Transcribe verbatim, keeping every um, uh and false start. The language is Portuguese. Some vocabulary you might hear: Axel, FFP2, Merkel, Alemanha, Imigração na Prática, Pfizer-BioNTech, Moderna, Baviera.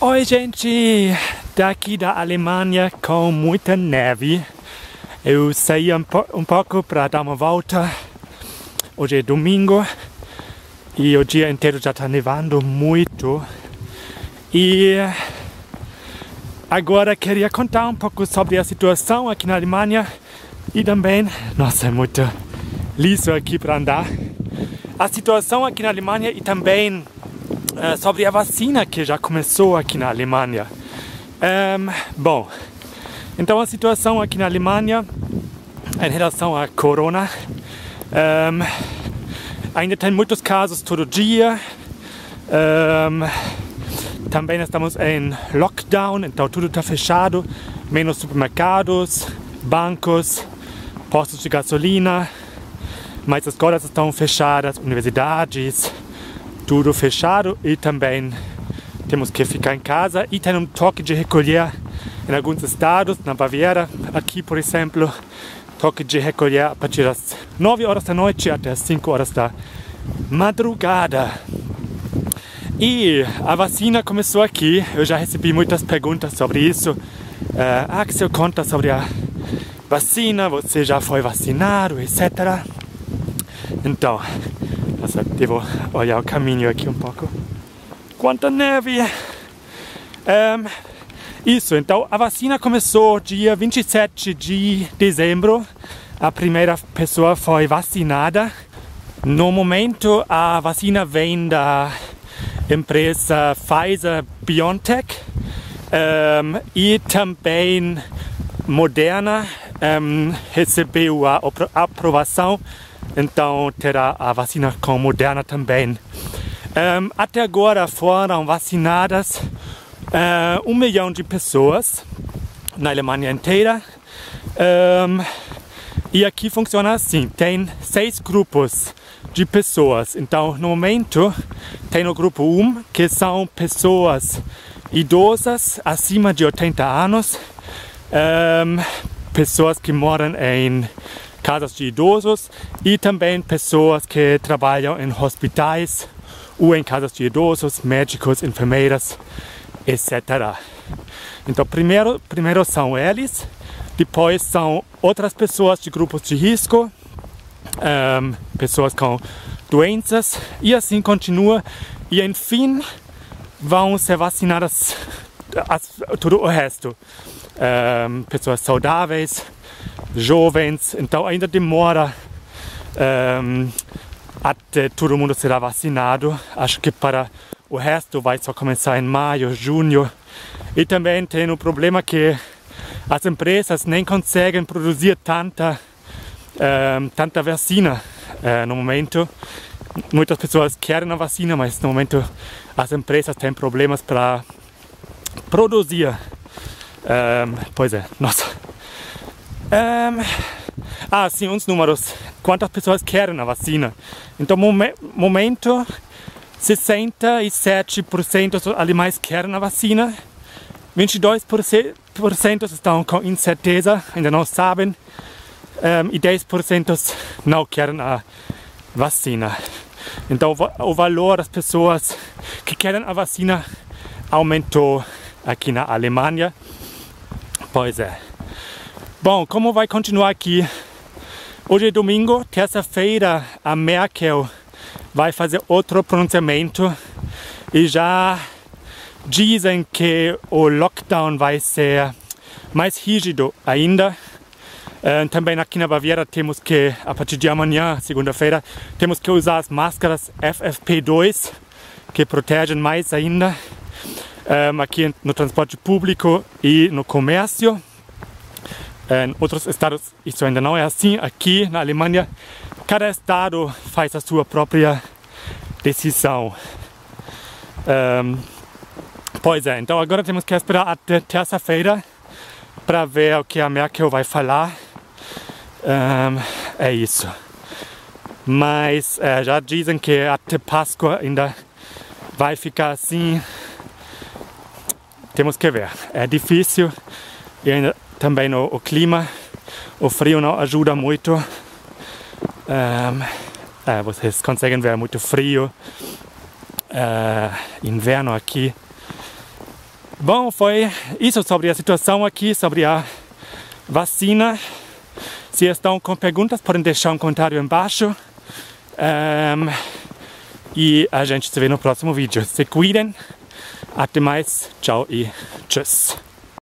Oi gente, daqui da Alemanha com muita neve. Eu saí um, po um pouco para dar uma volta. Hoje é domingo e o dia inteiro já está nevando muito. E agora queria contar um pouco sobre a situação aqui na Alemanha. E também, nossa, é muito liso aqui para andar. A situação aqui na Alemanha e também sobre a vacina que já começou aqui na Alemanha. Um, bom, então a situação aqui na Alemanha em relação à corona, um, ainda tem muitos casos todo dia, um, também estamos em lockdown, então tudo está fechado, menos supermercados, bancos, postos de gasolina, mas as escolas estão fechadas, universidades, tudo fechado, e também temos que ficar em casa e tem um toque de recolher em alguns estados, na Baviera, aqui por exemplo, toque de recolher a partir das nove horas da noite até as cinco horas da madrugada. E a vacina começou aqui, eu já recebi muitas perguntas sobre isso. Uh, Axel, conta sobre a vacina, você já foi vacinado, etcétera. Então, nossa, devo olhar o caminho aqui um pouco. Quanta neve! Um, isso, então a vacina começou dia vinte e sete de dezembro. A primeira pessoa foi vacinada. No momento, a vacina vem da empresa Pfizer-BioNTech um, e também Moderna um, recebeu a aprovação. Então terá a vacina com Moderna também. Um, até agora foram vacinadas um, um milhão de pessoas na Alemanha inteira. Um, e aqui funciona assim, tem seis grupos de pessoas. Então no momento tem o grupo um, que são pessoas idosas acima de oitenta anos, um, pessoas que moram em casas de idosos e também pessoas que trabalham em hospitais ou em casas de idosos, médicos, enfermeiras, etcétera. Então, primeiro, primeiro são eles, depois são outras pessoas de grupos de risco, um, pessoas com doenças, e assim continua. E, enfim, vão ser vacinadas as, todo o resto. Um, pessoas saudáveis, jovens, então ainda demora um, até todo mundo será vacinado. Acho que para o resto vai só começar em maio, junho. E também tem o problema que as empresas nem conseguem produzir tanta, um, tanta vacina uh, no momento. Muitas pessoas querem a vacina, mas no momento as empresas têm problemas para produzir. Um, pois é, nossa. Um, ah, sim, uns números. Quantas pessoas querem a vacina? Então, no mom momento, sessenta e sete por cento dos alemães querem a vacina, vinte e dois por cento estão com incerteza, ainda não sabem, um, e dez por cento não querem a vacina. Então, o valor das pessoas que querem a vacina aumentou aqui na Alemanha. Pois é. Bom, como vai continuar aqui? Hoje é domingo, terça-feira, a Merkel vai fazer outro pronunciamento e já dizem que o lockdown vai ser mais rígido ainda. Também aqui na Baviera temos que, a partir de amanhã, segunda-feira, temos que usar as máscaras F F P dois, que protegem mais ainda, aqui no transporte público e no comércio. Em outros estados isso ainda não é assim. Aqui na Alemanha, cada estado faz a sua própria decisão. Um, pois é, então agora temos que esperar até terça-feira para ver o que a Merkel vai falar. Um, é isso. Mas é, já dizem que até Páscoa ainda vai ficar assim. Temos que ver. É difícil. E ainda também o, o clima, o frio não ajuda muito. Um, é, vocês conseguem ver muito frio, uh, inverno aqui. Bom, foi isso sobre a situação aqui, sobre a vacina. Se estão com perguntas, podem deixar um comentário embaixo. Um, e a gente se vê no próximo vídeo. Se cuidem. Até mais. Tchau e tschüss.